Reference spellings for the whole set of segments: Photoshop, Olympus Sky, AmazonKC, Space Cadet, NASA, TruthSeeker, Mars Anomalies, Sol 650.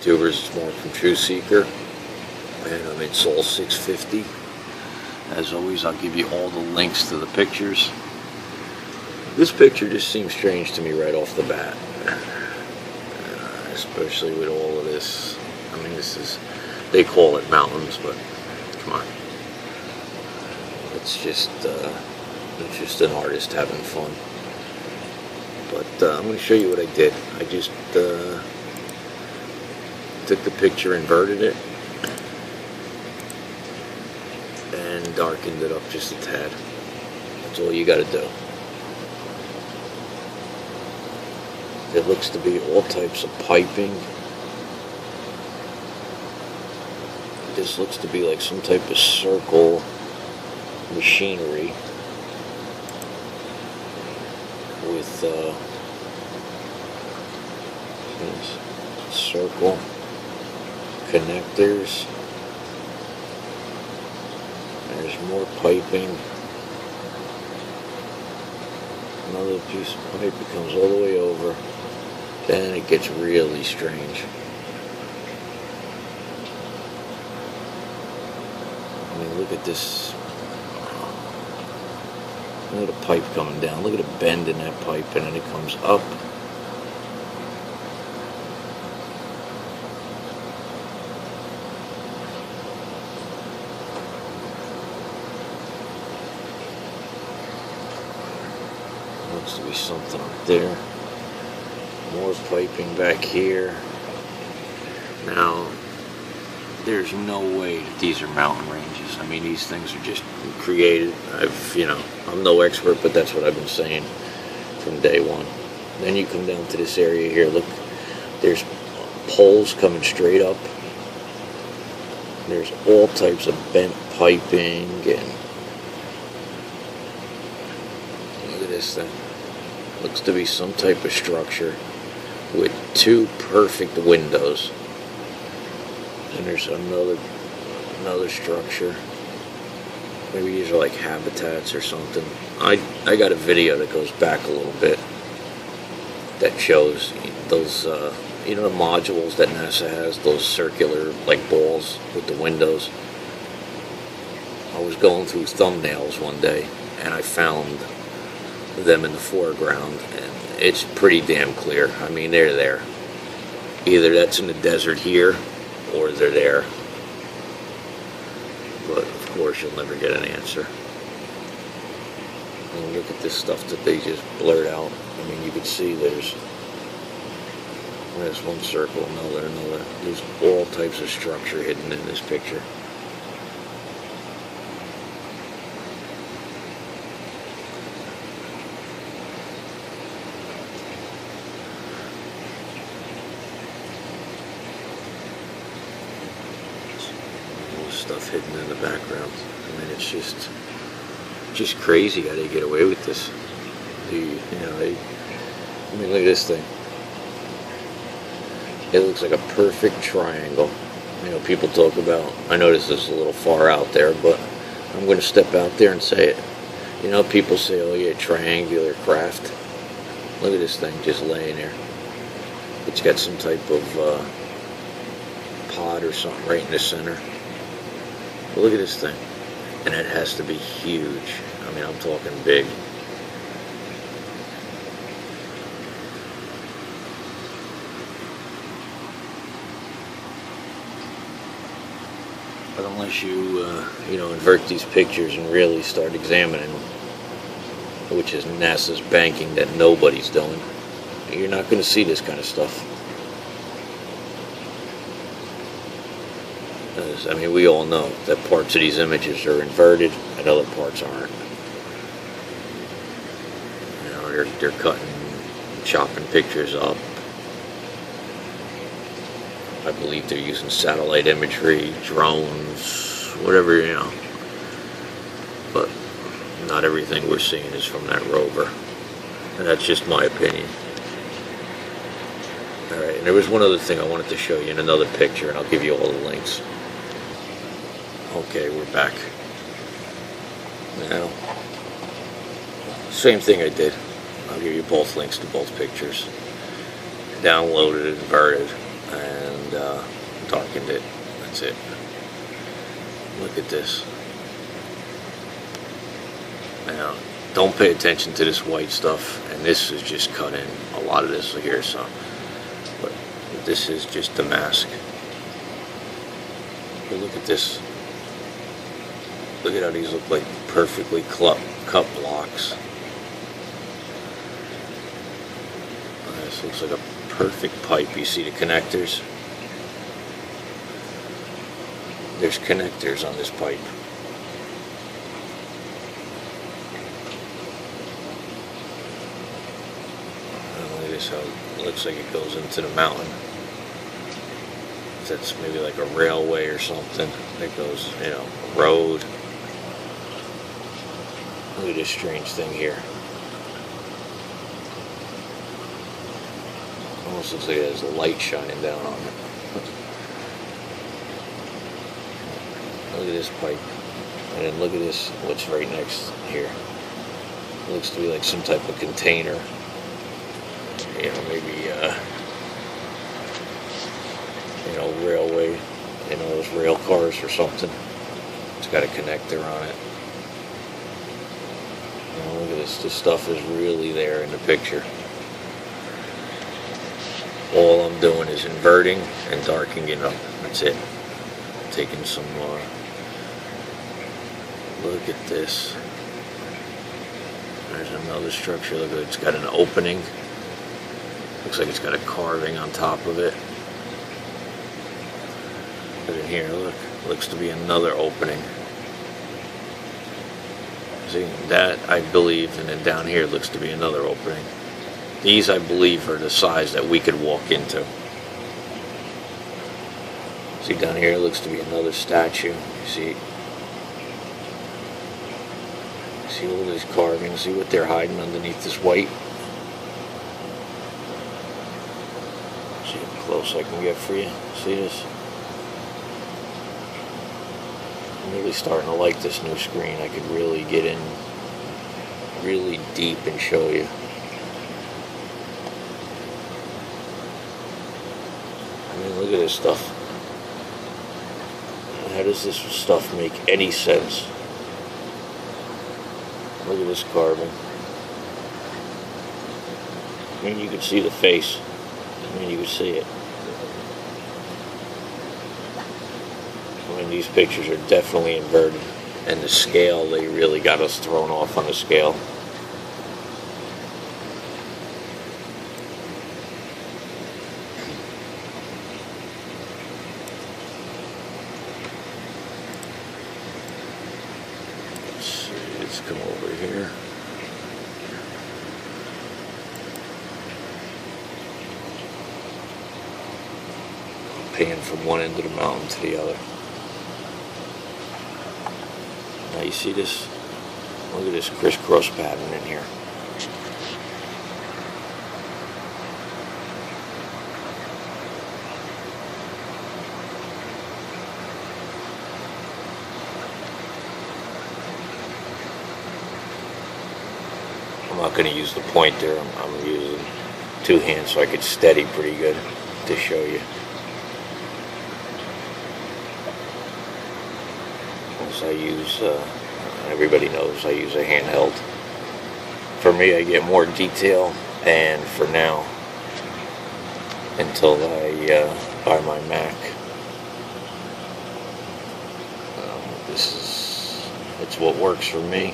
YouTubers, it's Mark from TruthSeeker, and I'm at Sol 650. As always, I'll give you all the links to the pictures. This picture just seems strange to me right off the bat, especially with all of this. I mean, this is, they call it mountains, but come on. It's just an artist having fun. But I'm going to show you what I did. I just took the picture, inverted it, and darkened it up just a tad. That's all you got to do. There looks to be all types of piping. This looks to be like some type of circle machinery with circle connectors. There's more piping. Another piece of pipe that comes all the way over. Then it gets really strange. I mean, look at this. Look at the pipe coming down. Look at a bend in that pipe, and then it comes up. Looks to be something up there. More piping back here. Now, there's no way that these are mountain ranges. I mean, these things are just created. I'm no expert, but that's what I've been saying from day one. Then you come down to this area here. Look, there's poles coming straight up. There's all types of bent piping, and look at this thing. Looks to be some type of structure with two perfect windows. And there's another structure. Maybe these are like habitats or something. I got a video that goes back a little bit that shows those you know, the modules that NASA has, those circular like balls with the windows. I was going through thumbnails one day and I found them in the foreground, and it's pretty damn clear. I mean, they're there. Either that's in the desert here or they're there. But of course you'll never get an answer. And look at this stuff that they just blurred out. I mean, you can see there's one circle, another. There's all types of structure hidden in this picture. Stuff hidden in the background. I mean, it's just crazy how they get away with this. I mean, look at this thing. It looks like a perfect triangle. You know, people talk about, I know this is a little far out there, but I'm going to step out there and say it. You know, people say, oh yeah, triangular craft. Look at this thing just laying there. It's got some type of pod or something right in the center. But look at this thing, and it has to be huge. I mean, I'm talking big. But unless you, you know, invert these pictures and really start examining them, which is NASA's banking that nobody's doing, you're not going to see this kind of stuff. I mean, we all know that parts of these images are inverted and other parts aren't. You know, they're cutting, chopping pictures up. I believe they're using satellite imagery, drones, whatever, you know. But not everything we're seeing is from that rover. And that's just my opinion. Alright, and there was one other thing I wanted to show you in another picture, and I'll give you all the links. Okay, we're back. Now, same thing I did. I'll give you both links to both pictures. Downloaded, inverted, and and darkened it. That's it. Look at this. Now, don't pay attention to this white stuff, and this is just cut in. A lot of this here, so. But this is just the mask. But look at this. Look at how these look like perfectly cut blocks. This looks like a perfect pipe. You see the connectors? There's connectors on this pipe. Look at this, how it looks like it goes into the mountain. That's maybe like a railway or something that goes, you know, a road. Look at this strange thing here. Almost looks like it has light shining down on it. Look at this pipe, and then look at this, what's right next here. It looks to be like some type of container. You know, maybe, you know, railway, you know, those rail cars or something. It's got a connector on it. You know, look at this, this stuff is really there in the picture. All I'm doing is inverting and darkening it up, that's it. Taking some more. Look at this. There's another structure. Look at it. It's got an opening. Looks like it's got a carving on top of it. Look in here. Look. Looks to be another opening. See that? I believe. And then down here looks to be another opening. These, I believe, are the size that we could walk into. See down here, it looks to be another statue. You see, all these carvings. See what they're hiding underneath this white. See how close I can get for you. See this? I'm really starting to like this new screen. I could really get in, really deep, and show you. I mean, look at this stuff. How does this stuff make any sense? Look at this carving. I mean, you could see the face. I mean, you could see it. I mean, these pictures are definitely inverted. And the scale, they really got us thrown off on the scale. Let's come over here. I'm pan from one end of the mountain to the other. Now you see this? Look at this crisscross pattern in here. I'm not going to use the pointer. I'm using two hands so I could steady pretty good to show you. Once I use, everybody knows I use a handheld. For me, I get more detail, and for now, until I buy my Mac, it's what works for me.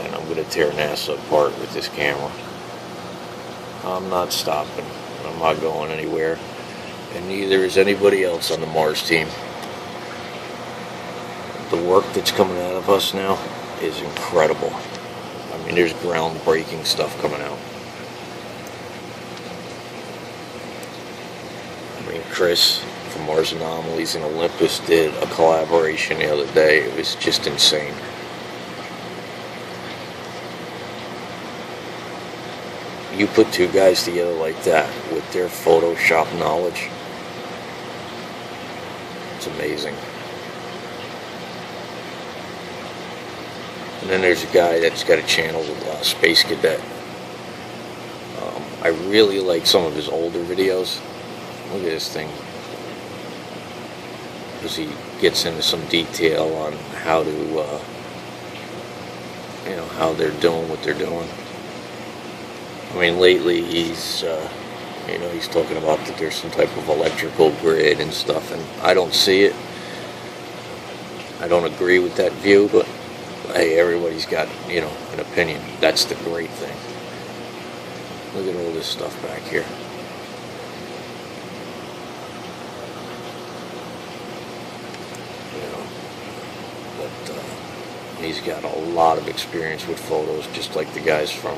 And I'm going to tear NASA apart with this camera. I'm not stopping. I'm not going anywhere. And neither is anybody else on the Mars team. The work that's coming out of us now is incredible. I mean, there's groundbreaking stuff coming out. I mean, Chris from Mars Anomalies and Olympus did a collaboration the other day. It was just insane. You put two guys together like that with their Photoshop knowledge, it's amazing. And then there's a guy that's got a channel with Space Cadet. I really like some of his older videos. Look at this thing. Because he gets into some detail on how to, you know, how they're doing what they're doing. I mean, lately he's, you know, he's talking about that there's some type of electrical grid and stuff, and I don't see it. I don't agree with that view, but hey, everybody's got, you know, an opinion. That's the great thing. Look at all this stuff back here. You know, but he's got a lot of experience with photos, just like the guys from,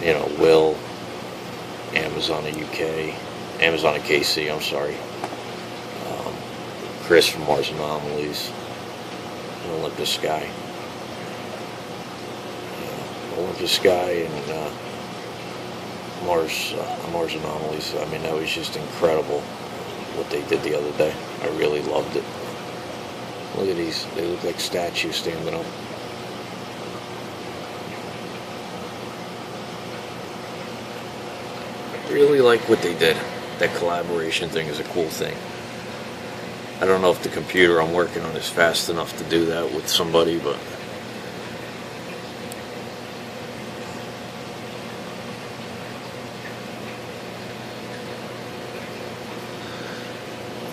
you know, Will, AmazonKC, I'm sorry, Chris from Mars Anomalies, and Olympus Sky. Olympus Sky and Mars Anomalies. I mean, that was just incredible what they did the other day. I really loved it. Look at these. They look like statues standing up. I really like what they did. That collaboration thing is a cool thing. I don't know if the computer I'm working on is fast enough to do that with somebody, but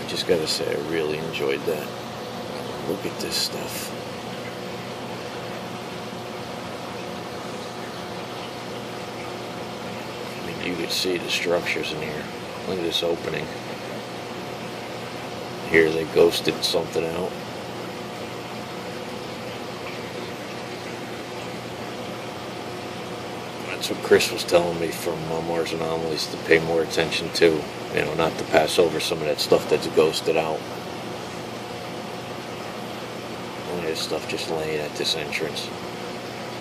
I just gotta say I really enjoyed that. Look at this stuff. I mean, you could see the structures in here. Look at this opening. Here they ghosted something out. That's what Chris was telling me from Mars Anomalies to pay more attention to, you know, not to pass over some of that stuff that's ghosted out. Look at this stuff just laying at this entrance.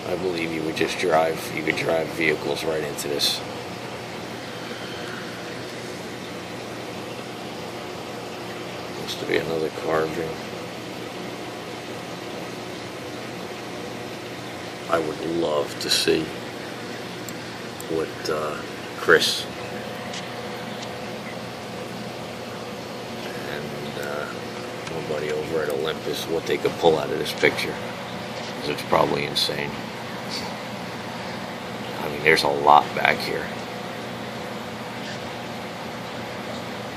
I believe you would just drive vehicles right into this. To be another carving. I would love to see what Chris and nobody over at Olympus, what they could pull out of this picture, because it's probably insane. I mean, there's a lot back here.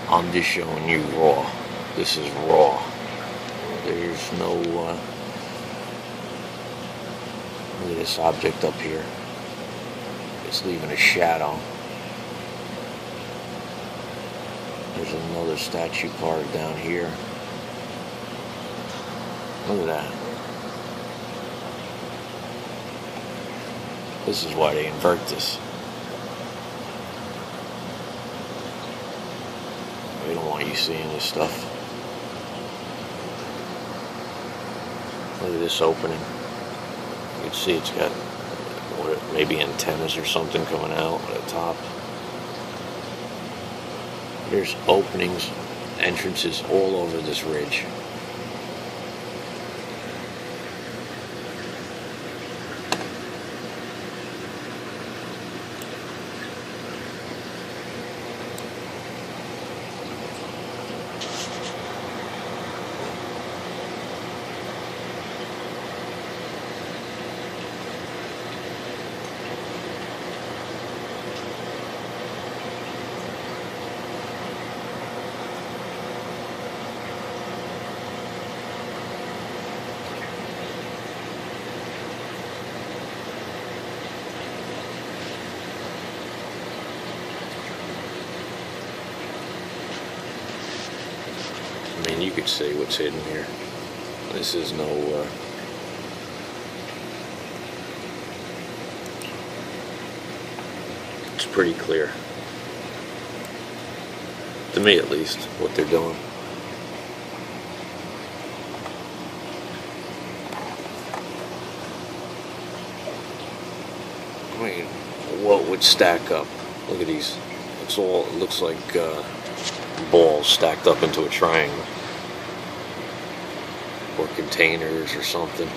I'm just showing you raw. This is raw. There's no, look at this object up here. It's leaving a shadow. There's another statue carved down here. Look at that. This is why they invert this. They don't want you seeing this stuff. Look at this opening. You can see it's got maybe antennas or something coming out at the top. There's openings, entrances all over this ridge. I mean, you could see what's hidden here. This is no, it's pretty clear. To me, at least, what they're doing. I mean, what would stack up? Look at these. It's all, it looks like, balls stacked up into a triangle, or containers or something.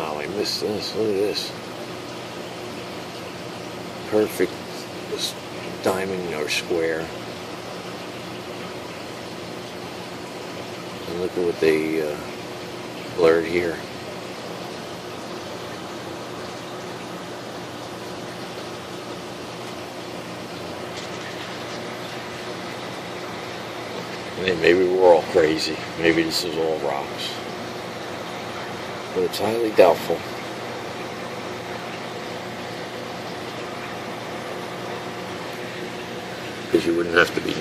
Oh, we missed this. Look at this. Perfect diamond or square. And look at what they blurred here. Maybe we're all crazy. Maybe this is all rocks. But it's highly doubtful. Because you wouldn't have to be,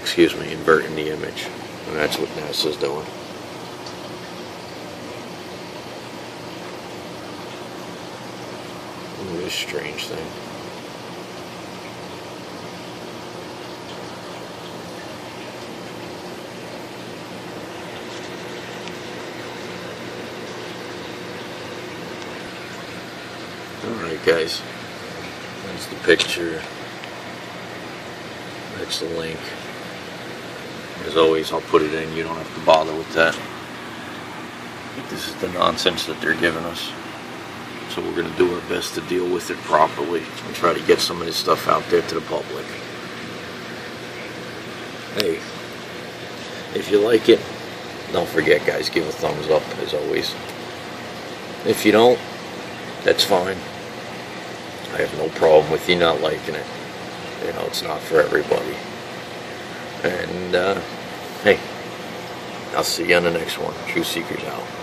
excuse me, inverting the image. And that's what NASA's doing. Ooh, this strange thing. Alright guys, that's the picture, that's the link. As always, I'll put it in, you don't have to bother with that. This is the nonsense that they're giving us. So we're going to do our best to deal with it properly and try to get some of this stuff out there to the public. Hey, if you like it, don't forget guys, give a thumbs up as always. If you don't, that's fine. I have no problem with you not liking it. You know, it's not for everybody. And, hey, I'll see you on the next one. TruthSeeker's out.